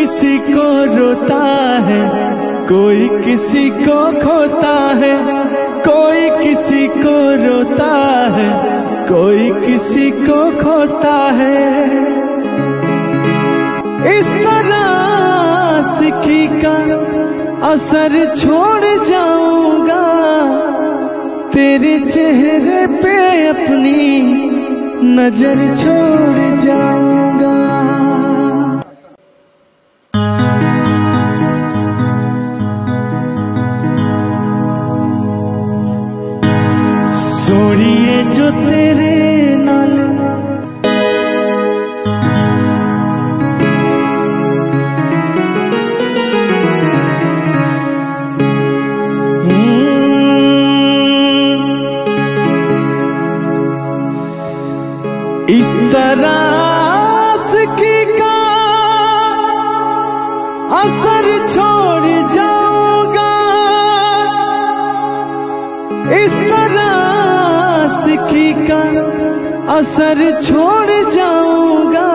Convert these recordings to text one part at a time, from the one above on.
किसी को रोता है, कोई किसी को खोता है, कोई किसी को रोता है, कोई किसी को खोता है। इस तरह आशिकी का असर छोड़ जाऊंगा, तेरे चेहरे पे अपनी नजर छोड़ जाऊंगा। सोनिए जो तेरे नाल, इस तरह आशिकी का असर छोड़ जाऊंगा, इस तरह आशिकी का असर छोड़ जाऊंगा,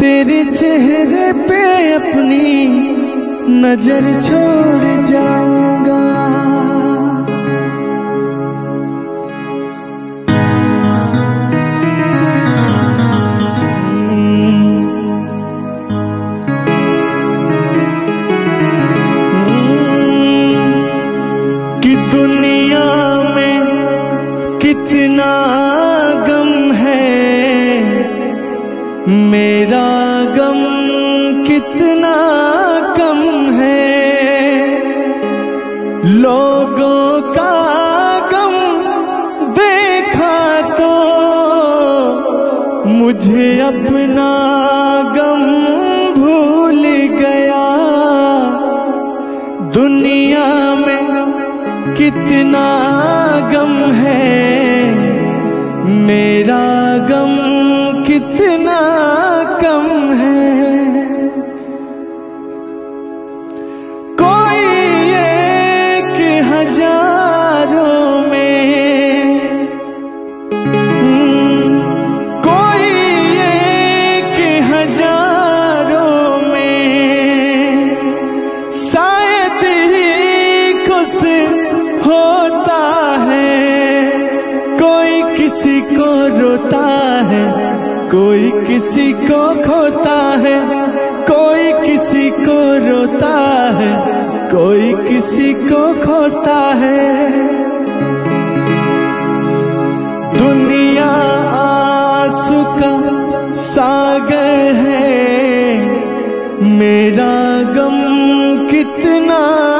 तेरे चेहरे पे अपनी नजर छोड़ जाऊंगा। कि दुनिया में कितना गम है, मेरा गम कितना कम है, लोगों का गम देखा तो मुझे अपना गम भूल गया। दुनिया में कितना गम है, मेरा गम कितना कम है। कोई एक हजारों में, कोई एक हजारों में शायद ही खुश होता है। कोई किसी को रोता है, कोई किसी को खोता है, कोई किसी को रोता है, कोई किसी को खोता है। दुनिया आंसू का सागर है, मेरा गम कितना